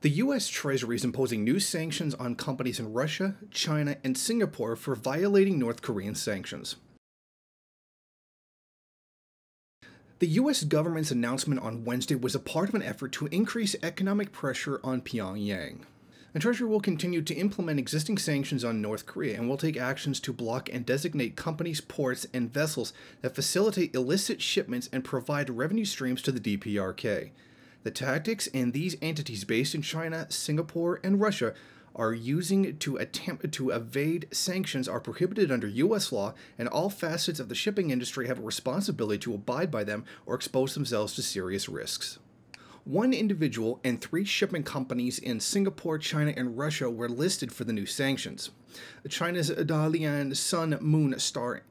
The U.S. Treasury is imposing new sanctions on companies in Russia, China, and Singapore for violating North Korean sanctions. The U.S. government's announcement on Wednesday was a part of an effort to increase economic pressure on Pyongyang. The Treasury will continue to implement existing sanctions on North Korea and will take actions to block and designate companies, ports, and vessels that facilitate illicit shipments and provide revenue streams to the DPRK. The tactics and these entities based in China, Singapore, and Russia are using to attempt to evade sanctions are prohibited under U.S. law, and all facets of the shipping industry have a responsibility to abide by them or expose themselves to serious risks. One individual and three shipping companies in Singapore, China, and Russia were listed for the new sanctions. China's Dalian Sun Moon Star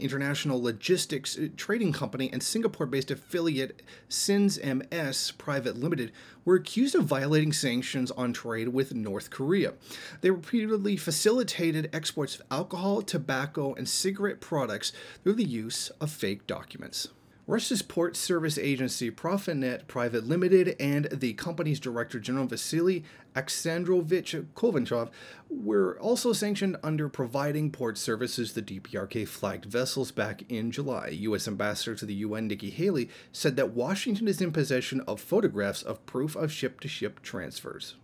International Logistics Trading Company and Singapore-based affiliate Sins MS Private Limited were accused of violating sanctions on trade with North Korea. They repeatedly facilitated exports of alcohol, tobacco, and cigarette products through the use of fake documents. Russia's port service agency Profinet Private Limited and the company's Director General Vasily Alexandrovich Kovalchov were also sanctioned under providing port services to DPRK-flagged vessels back in July. U.S. Ambassador to the UN Nikki Haley said that Washington is in possession of photographs of proof of ship-to-ship transfers.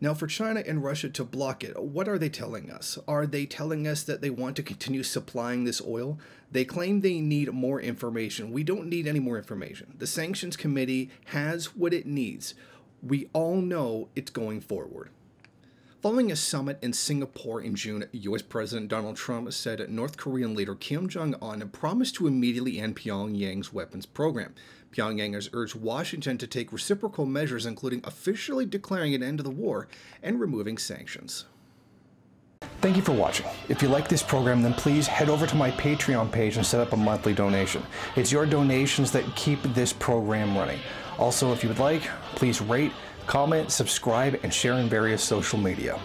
Now, for China and Russia to block it, what are they telling us? Are they telling us that they want to continue supplying this oil? They claim they need more information. We don't need any more information. The Sanctions Committee has what it needs. We all know it's going forward. Following a summit in Singapore in June, U.S. President Donald Trump said North Korean leader Kim Jong-un promised to immediately end Pyongyang's weapons program. Pyongyang has urged Washington to take reciprocal measures, including officially declaring an end to the war and removing sanctions. Thank you for watching. If you like this program, then please head over to my Patreon page and set up a monthly donation. It's your donations that keep this program running. Also, if you would like, please rate, comment, subscribe, and share in various social media.